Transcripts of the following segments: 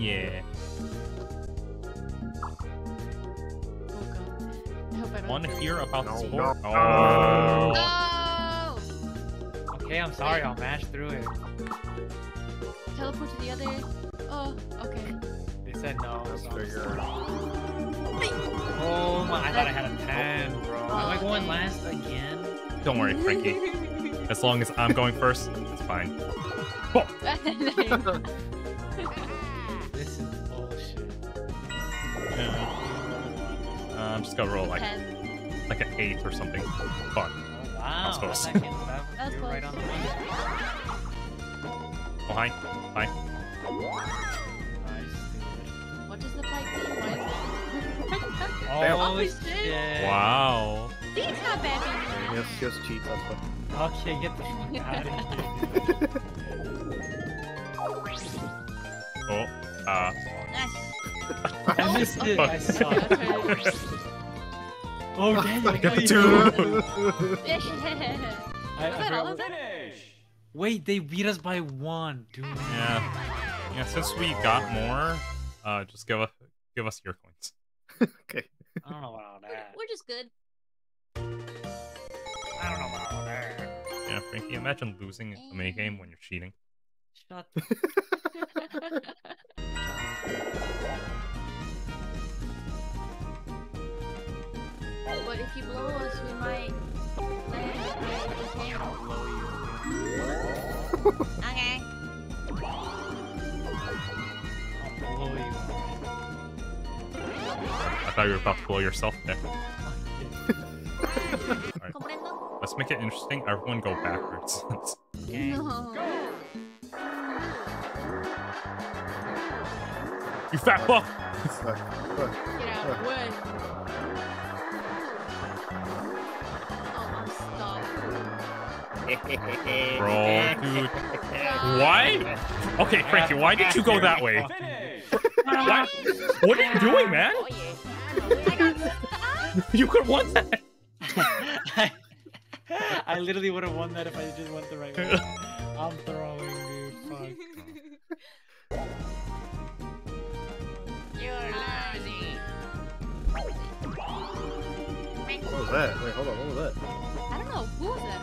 Yeah. Oh god. I hope I don't hear about the sport. No. Oh. No. Okay, I'm sorry. I'll mash through it. Teleport to the other. Oh, okay. They said no. Let's figure it out. Oh my! I thought I had a 10, bro. Am I going last again? Don't worry, Frankie. As long as I'm going first, it's fine. Oh. This is bullshit. Yeah. I'm just gonna roll like an 8 or something. Fuck. Oh, wow. That was close. That was close. Right on the oh, hi. Hi. Nice. What does the pipe mean? Holy shit. Wow. It's not bad. Yes, just cheat. That's what. Okay, get the fuck out of here. Oh, I missed it. I saw it. Oh, damn it. I got the 2. Wait, they beat us by 1, dude. Yeah. Yeah, since we got more, just give us your coins. Okay. I don't know about all that. We're just good. I don't know about all that. Yeah, Frankie, imagine losing a mini game when you're cheating. Shut up. But if you blow us, we might. Okay. I'll blow you. I thought you were about to blow yourself there. Right. Let's make it interesting. Everyone go backwards. No. Go. You fat fuck! Get out of the way. Oh, I'm stuck. Bro, dude. Why? Okay, Frankie, why did you go that way? Why? What are you doing, man? You could have won that. I literally would have won that if I just went the right way. I'm throwing, dude. Fuck. What was that? Wait, hold on, what was that? I don't know, who was that?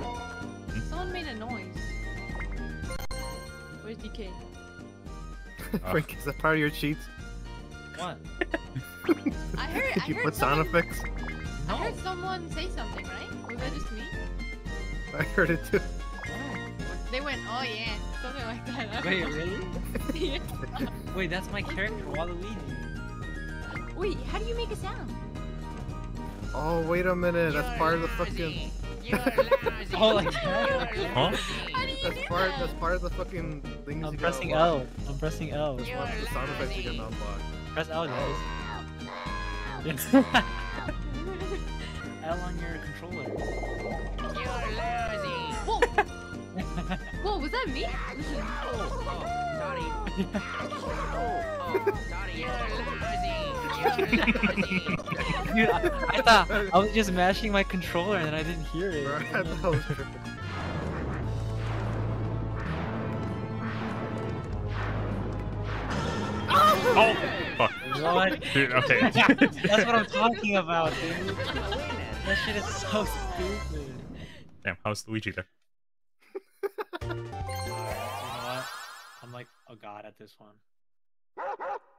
What? Someone made a noise. Where's DK? Frank, is that part of your cheats? What? Did you put someone... sound effects? No. I heard someone say something, right? Was that just me? I heard it too. Oh. They went, oh yeah, something like that. Wait, really? Yeah. Wait, that's my character, Waluigi. Wait, how do you make a sound? Oh, wait a minute, that's part of the fucking... You're lousy. Oh, like that? Huh? That's part of the fucking things I'm pressing L. I'm pressing L. That's part of the sound effects you can unlock. Press L, guys. L on your controller. You're lousy. Whoa! Whoa, was that me? Oh, sorry. Oh, sorry. You're lousy. You're lousy. Dude, I thought I was just mashing my controller and I didn't hear it. I thought it was perfect. Oh! Fuck. What? Dude, okay. That's what I'm talking about, dude. That shit is so stupid. Damn, how's Luigi there? You know what? I'm like a god at this one.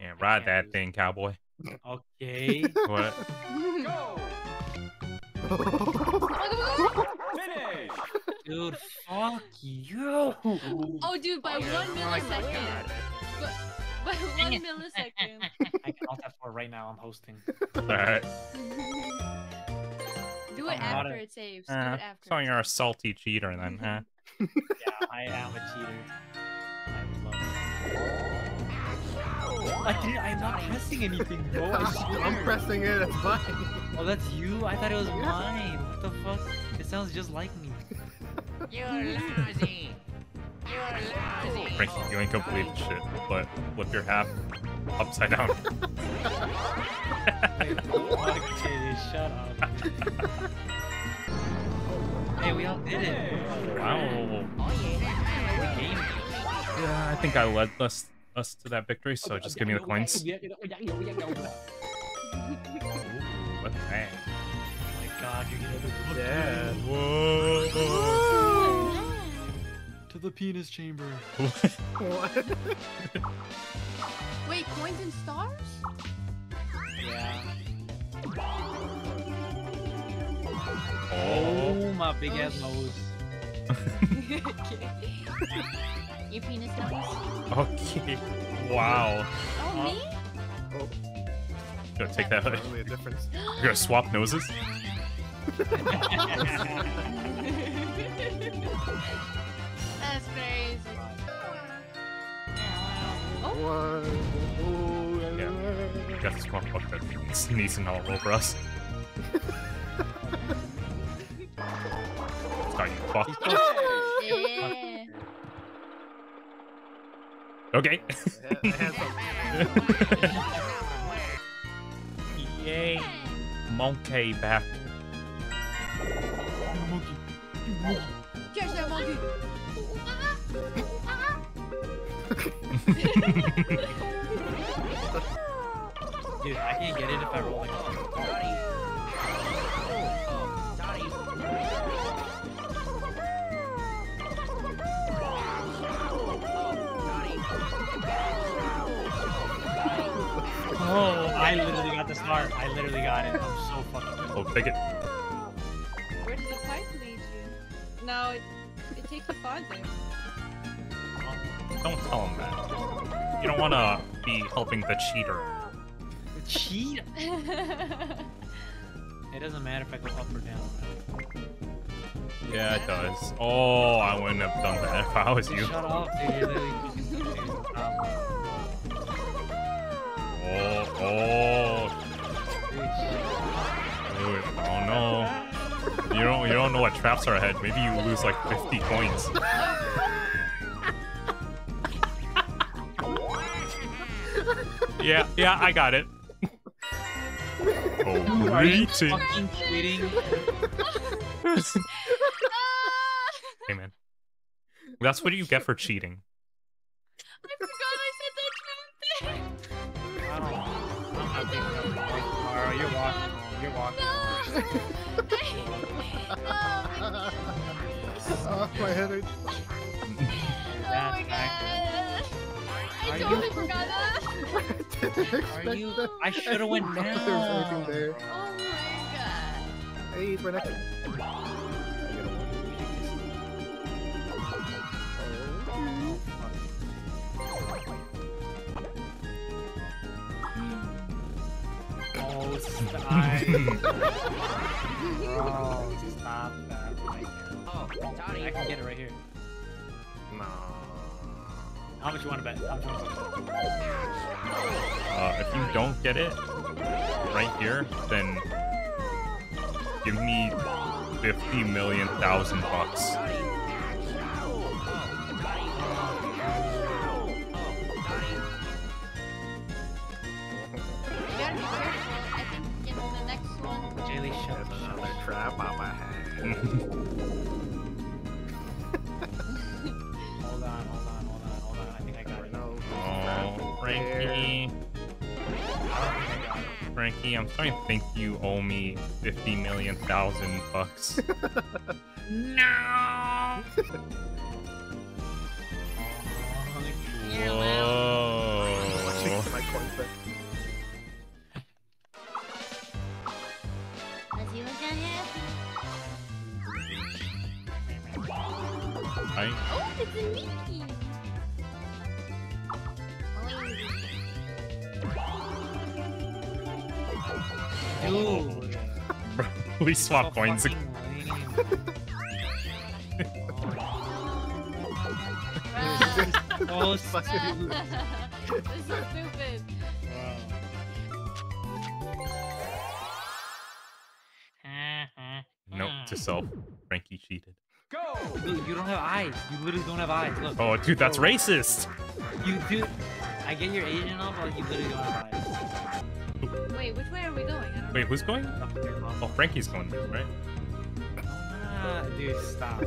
Yeah, ride that thing, cowboy. Okay. What? Go! Finish! Dude, fuck you! Oh, dude, by 1 millisecond. By 1 millisecond. I can alt F4 right now. I'm hosting. Alright. Do it after it saves. Do it after. So you're a salty cheater then, huh? Yeah, I am a cheater. I love it. I'm not pressing anything, bro. I'm pressing it, it's mine. Oh, that's you? I thought it was mine. What the fuck? It sounds just like me. You're lousy. You're lousy. Frankie, you ain't complete shit, but flip your half upside down. Hey, okay, shut up. Hey, we all did it. Wow. Oh, yeah. Yeah, I think I led us us to that victory, so just give me the coins. What the heck? Oh my god, you're getting overbooked. Yeah. Whoa. To the penis chamber. What? Wait, coins and stars? Yeah. Oh, my big ass nose. Your penis nose? Okay. Wow. Oh, me? Oh. Gotta take that. Totally a difference. You're gonna swap noses? That's very easy. Oh. Yeah. Got this one book that's sneezing all over us. Yeah. Okay. Yay. Monkey back. Monkey. Monkey. Catch that monkey. Dude, I can't get it if I roll like this. Oh, I literally got the star. I literally got it. I'm so fucking good. Oh, take it. Where did the pipe lead you? No, it takes you farther. Don't tell him that. You don't want to be helping the cheater. The cheater? It doesn't matter if I go up or down. Yeah, it does. Oh, I wouldn't have done that if I was you. Shut up, dude. Dude, oh no. You don't know what traps are ahead. Maybe you lose like 50 coins. Yeah, I got it. Oh, are you fucking kidding? Hey man. That's what you get for cheating. I forgot I said that trap thing. Alright, you're walking. You're walking. No. Oh, my head hurts. Oh my god. I totally forgot that. I should have went down. Oh my god. Hey, for next. Oh, stop. Oh, stop that right there. Oh, Johnny. I can get it right here. No. How much you want to bet? If you don't get it right here, then give me 50,000,000 bucks. Trap on my hand. Hold on. I think I got it. Oh, Frankie. Frankie, I'm starting to think you owe me 50,000,000 bucks. No! Whoa. Right. Oh, it's a Mickey! Oh. We swap coins again. Oh, fucking lame. This is stupid. Note to self, Frankie cheated. Go! Dude, you don't have eyes. You literally don't have eyes. Look. Oh, dude, that's racist. You do. I get your Asian off, but you literally don't have eyes. Wait, which way are we going? I don't know. Who's going? Oh, Frankie's going, right? Ah, dude, stop.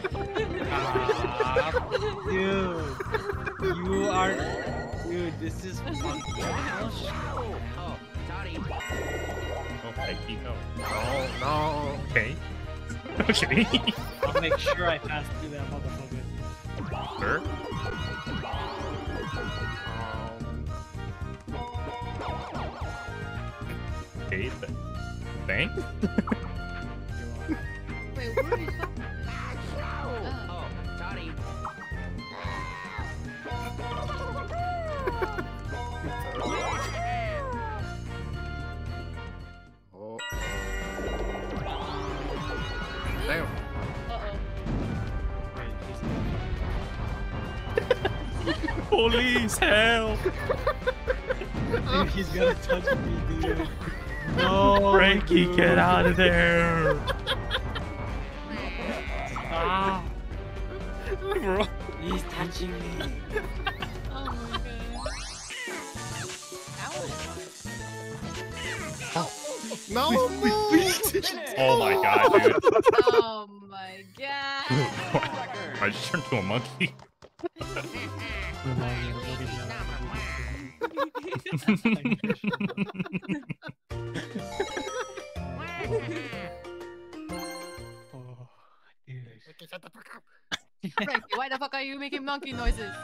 Stop. Dude. You are, dude. This is fun. Oh, sorry. Okay, keep going. No, no. Okay. Okay. I'll make sure I pass through that motherfucker. Sure. Okay. Thanks. Wait, where are you? Oh, sorry. Oh. Damn. Uh-oh. Police, help! Dude, he's gonna touch me, dude. No, Frankie, dude. Get out of there! Stop! Bro. He's touching me. No, no. Oh my god, dude. Oh my god. I just turned to a monkey. Oh, dude. Shut the fuck up. Frankie, why the fuck are you making monkey noises?